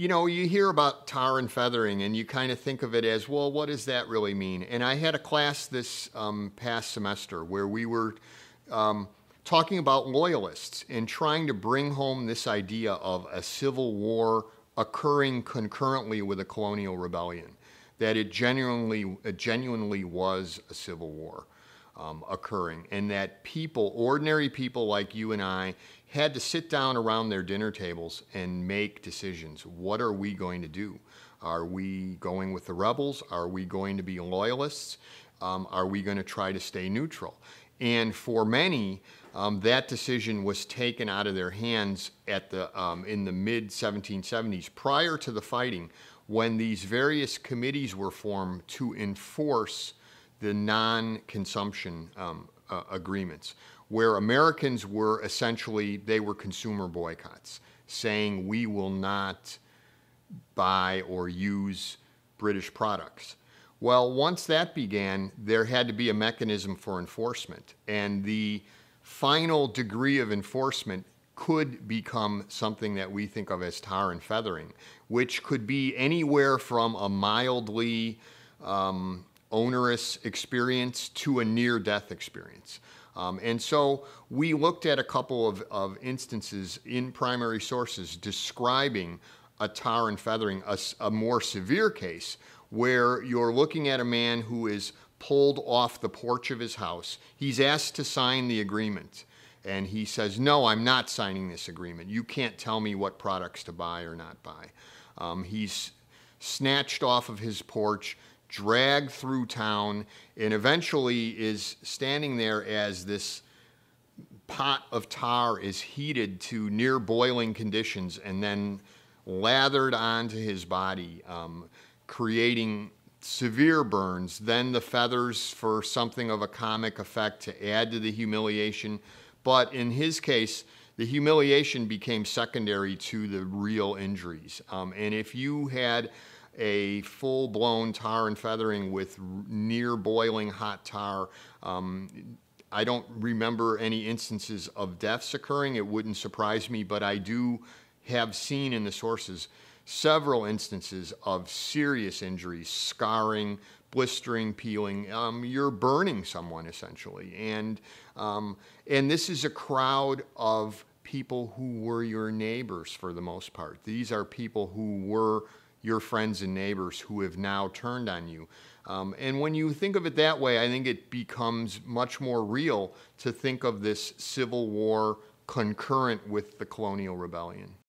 You know, you hear about tar and feathering and you kind of think of it as, well, what does that really mean? And I had a class this past semester where we were talking about loyalists and trying to bring home this idea of a civil war occurring concurrently with a colonial rebellion, that it genuinely was a civil war occurring, and that people, ordinary people like you and I, had to sit down around their dinner tables and make decisions. What are we going to do? Are we going with the rebels? Are we going to be loyalists? Are we going to try to stay neutral? And for many, that decision was taken out of their hands at the, in the mid-1770s, prior to the fighting, when these various committees were formed to enforce the non-consumption agreements, where Americans were essentially, they were consumer boycotts, saying we will not buy or use British products. Well, once that began, there had to be a mechanism for enforcement, and the final degree of enforcement could become something that we think of as tar and feathering, which could be anywhere from a mildly onerous experience to a near-death experience. And so we looked at a couple of instances in primary sources describing a tar and feathering, a more severe case where you're looking at a man who is pulled off the porch of his house. He's asked to sign the agreement, and he says, no, I'm not signing this agreement. You can't tell me what products to buy or not buy. He's snatched off of his porch, dragged through town, and eventually is standing there as this pot of tar is heated to near boiling conditions and then lathered onto his body, creating severe burns, then the feathers for something of a comic effect to add to the humiliation. But in his case, the humiliation became secondary to the real injuries. And if you had a full-blown tar and feathering with near-boiling hot tar, I don't remember any instances of deaths occurring. It wouldn't surprise me, but I do have seen in the sources several instances of serious injuries, scarring, blistering, peeling. You're burning someone, essentially. And this is a crowd of people who were your neighbors for the most part. These are people who were your friends and neighbors who have now turned on you. And when you think of it that way, I think it becomes much more real to think of this civil war concurrent with the colonial rebellion.